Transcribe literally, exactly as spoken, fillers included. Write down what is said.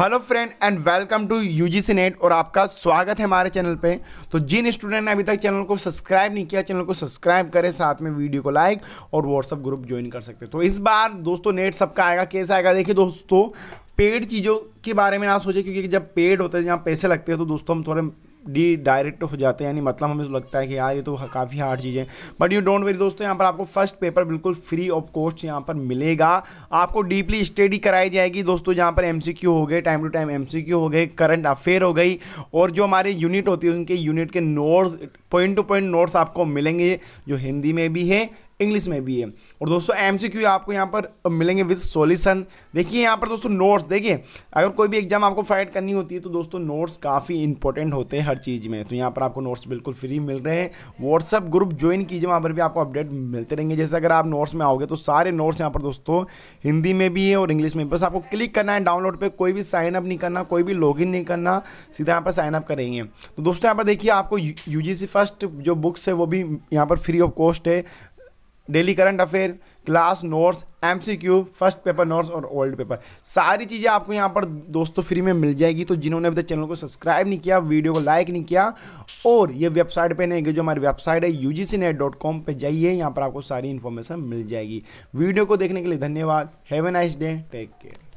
Hello friend and welcome to UGC NET और आपका स्वागत है हमारे चैनल पे। तो जिन स्टूडेंट ने अभी तक चैनल को सब्सक्राइब नहीं किया, चैनल को सब्सक्राइब करें, साथ में वीडियो को लाइक और व्हाट्सएप ग्रुप ज्वाइन कर सकते हैं। तो इस बार दोस्तों नेट सबका आएगा, कैसा आएगा देखिए दोस्तों, पेड चीज़ों के बारे में ना सोचें, क्योंकि जब पेड होते हैं जहाँ पैसे लगते हैं तो दोस्तों हम थोड़े डी डायरेक्ट हो जाते हैं, यानी मतलब हमें लगता है कि यार ये तो काफ़ी हार्ड चीज़ है। बट यू डोंट वरी दोस्तों, यहाँ पर आपको फर्स्ट पेपर बिल्कुल फ्री ऑफ कॉस्ट यहाँ पर मिलेगा। आपको डीपली स्टडी कराई जाएगी दोस्तों, जहाँ पर एमसीक्यू हो गए, टाइम टू टाइम एमसीक्यू हो गए, करंट अफेयर हो गई, और जो हमारे यूनिट होती है उनके यूनिट के notes, point to point notes आपको मिलेंगे, जो हिंदी में भी है इंग्लिश में भी है। और दोस्तों एमसीक्यू आपको यहाँ पर मिलेंगे विद सॉल्यूशन। देखिए यहाँ पर दोस्तों नोट्स, देखिए अगर कोई भी एग्जाम आपको फाइट करनी होती है तो दोस्तों नोट्स काफ़ी इंपॉर्टेंट होते हैं हर चीज़ में। तो यहाँ पर आपको नोट्स बिल्कुल फ्री मिल रहे हैं। व्हाट्सअप ग्रुप ज्वाइन कीजिए, वहाँ पर भी आपको अपडेट मिलते रहेंगे। जैसे अगर आप नोट्स में आओगे तो सारे नोट्स यहाँ पर दोस्तों हिंदी में भी है और इंग्लिश में, बस आपको क्लिक करना है डाउनलोड पर, कोई भी साइन अप नहीं करना, कोई भी लॉगिन नहीं करना, सीधा यहाँ पर साइन अप करेंगे। तो दोस्तों यहाँ पर देखिए आपको यूजीसी फर्स्ट जो बुक्स है वो भी यहाँ पर फ्री ऑफ कॉस्ट है। Daily current affair, class notes, MCQ, first paper notes और ओल्ड पेपर, सारी चीज़ें आपको यहाँ पर दोस्तों फ्री में मिल जाएगी। तो जिन्होंने अभी तक चैनल को सब्सक्राइब नहीं किया, वीडियो को लाइक नहीं किया और ये वेबसाइट पे नहीं गए, जो हमारी वेबसाइट है U G C net dot com पे जाइए, यहाँ पर आपको सारी इन्फॉर्मेशन मिल जाएगी। वीडियो को देखने के लिए धन्यवाद। Have a nice day, take care.